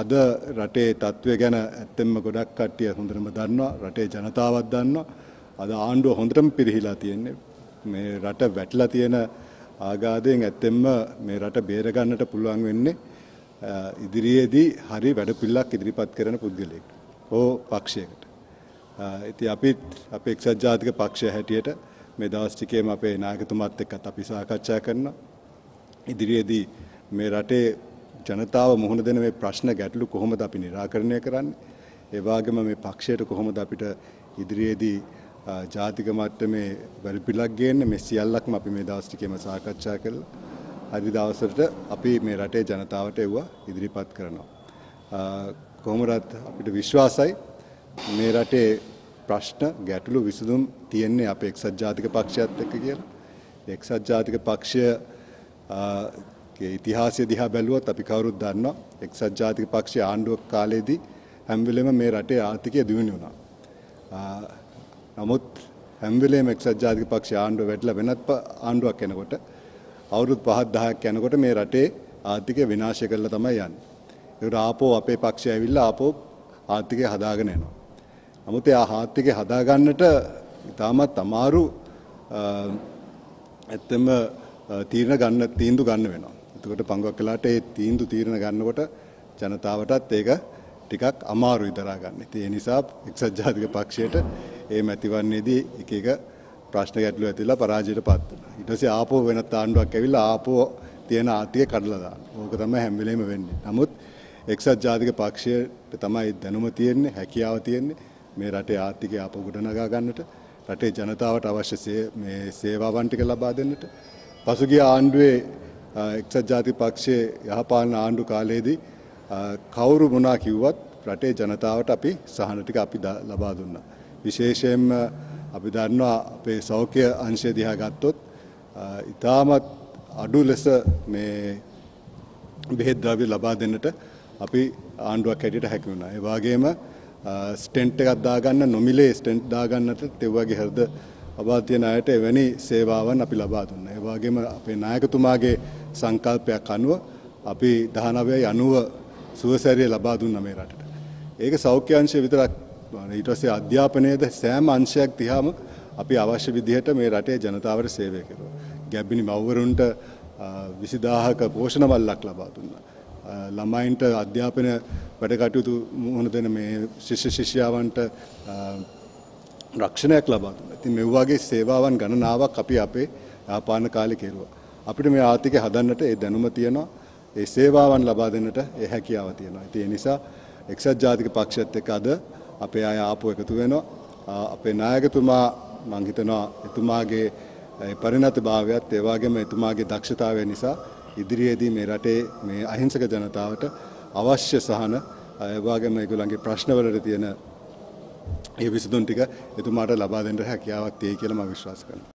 අද රටේ තත්ත්වය ගැන ඇත්තෙන්ම ගොඩක් කට්ටිය හොඳටම දන්නවා රටේ ජනතාවත් දන්නවා අද ආණ්ඩුව හොඳටම පිරිහිලා තියෙන්නේ මේ රට වැටලා තියෙන ආගාදයෙන් ඇත්තෙන්ම මේ රට බේර ගන්නට පුළුවන් වෙන්නේ ඉදිරියේදී හරි වැඩපිළිවෙලක් ඉදිරිපත් කරන පුද්ගලයෙක් හෝ පක්ෂයකට ඉතින් අපිත් අපේ එක්සත් ජාතික පක්ෂය හැටියට මේ දවස් ටිකේම අපේ නායකතුමාත් එක්කත් අපි සාකච්ඡා කරනවා ඉදිරියේදී මේ රටේ ජනතාව මුහුණ දෙන මේ ප්‍රශ්න ගැටලු කොහොමද අපි निराකරණය කරන්නේ ඒ වගේම මේ පක්ෂයට කොහොමද අපිට ඉදිරියේදී ජාතික මට්ටමේ වැඩපිළිවෙලක් ගේන්නේ මේ සියල්ලක්ම අපි මේ දවස් ටිකේම සාකච්ඡා කළා අද දවසට අපි මේ රටේ ජනතාවට එවුවා ඉදිරිපත් කරනවා කොහොමවත් අපිට විශ්වාසයි මේ රටේ ප්‍රශ්න ගැටලු විසඳුම් තියන්නේ අපේ එක්සත් ජාතික පක්ෂයත් එක්ක කියලා එක්සත් ජාතික පක්ෂය ඉතිහාසය දිහා බැලුවොත් අපි කවුරුත් දන්නවා එක්සත් ජාතික පක්ෂයේ ආණ්ඩුවක් කාලයේදී හැම වෙලෙම මේ රටේ ආර්ථිකය දියුණු වුණා. නමුත් හැම වෙලෙම එක්සත් ජාතික පක්ෂයේ ආණ්ඩුව වැටලා වෙනත් ආණ්ඩුවක් එනකොට අවුරුදු 5-10ක් යනකොට මේ රටේ ආර්ථිකය විනාශ කරලා තමයි යන්නේ. ඒකට ආපෝ අපේ පක්ෂය ඇවිල්ලා ආපෝ ආර්ථිකය හදාගෙන යනවා. නමුත් ඒ ආර්ථිකය හදාගන්නට ඉතාමත් අමාරු ඇත්තම තීන්දුව ගන්න වෙනවා. එතකොට පංගුවක් වෙලාට ඒ තීන්දුව තීරණ ගන්නකොට ජනතාවටත් ඒක ටිකක් අමාරුයි දරා ගන්න. ඉතින් ඒ නිසා එක්සත් ජාතික පක්ෂයට මේ මැතිවරණයේදී එක එක ප්‍රශ්න ගැටලු ඇතිලා පරාජයටපත් වුණා. ඊට පස්සේ ආපෝ වෙනත් ආණ්ඩුවක් ඇවිල්ලා ආපෝ තියෙන ආර්ථිකය කඩලා දානවා. ඕක තමයි හැම වෙලෙම වෙන්නේ. නමුත් එක්සත් ජාතික පක්ෂයට තමයි දැනුම තියෙන්නේ, හැකියාව තියෙන්නේ මේ රටේ ආර්ථිකය ආපහු ගොඩනගා ගන්නට, රටේ ජනතාවට අවශ්‍ය මේ සේවාවන් ටික ලබා දෙන්නට. පසුගිය ආණ්ඩුවේ එක්සත් ජාතික පක්ෂයේ යහපාලන ආණ්ඩු කාලයේදී කවුරු මොනා කිව්වත් රටේ ජනතාවට අපි සහන ටික අපි ලබා දුන්නා. විශේෂයෙන්ම අපි දන්නවා අපේ සෞඛ්‍ය අංශය දිහා ගත්තොත් ඉතාමත් අඩු ලෙස මේ බෙහෙත් ද්‍රව්‍ය ලබා දෙන්නට අපි ආණ්ඩුවක් හැටියට හැකි වුණා. ඒ වගේම ස්ටෙන්ට් එකක් දාගන්න නොමිලේ ස්ටෙන්ට් දාගන්නත් තෙව්වාගේ හෘද අබාධ්‍යන අයට එවැනි සේවාවන් අපි ලබා දුන්නා. ඒ වගේම අපේ නායකතුමාගේ සංකල්පයක් අනුව අපි 1990 සුවසැරිය ලබා දුන්නා මේ රටට. ඒක සෞඛ්‍ය අංශය විතරක් නෙවෙයි ඊට පස්සේ අධ්‍යාපනයේද සෑම අංශයක් තියාම අපි අවශ්‍ය විදිහට මේ රටේ ජනතාවට සේවය කරුවා. ගැබ්බිනි මව්වරුන්ට 20000ක පෝෂණ මල්ලක් ලබා දුන්නා. ළමයින්ට අධ්‍යාපන වැඩකටයුතු මුහුණ දෙන මේ ශිෂ්‍ය ශිෂ්‍යාවන්ට රක්ෂණයක් ලබා දුන්නා. ඉතින් මේ වගේ සේවාවන් ගණනාවක් අපි අපේ යාපාන කාලේ කෙරුවා. අපිට මේ ආර්ථිකය හදන්නට ඒ දැනුම තියෙනවා, ඒ සේවාවන් ලබා දෙන්නට ඒ හැකියාව තියෙනවා. ඉතින් ඒ නිසා එක්සත් ජාතික පක්ෂයත් එක්ක අද අපේ අය ආපෝ එකතු වෙනවා. අපේ නායකතුමා මම හිතනවා එතුමාගේ පරිණතභාවයත් ඒ වගේම එතුමාගේ දක්ෂතාවය නිසා ඉදිරියේදී මේ රටේ මේ අහිංසක ජනතාවට අවශ්‍ය සහන ඒ වගේම ඒගොල්ලන්ගේ ප්‍රශ්නවලට තියෙන ये विसुदुन टीका ये तुम्हारा लाभादेन रहा क्या वक्त ये केला मैं विश्वास करना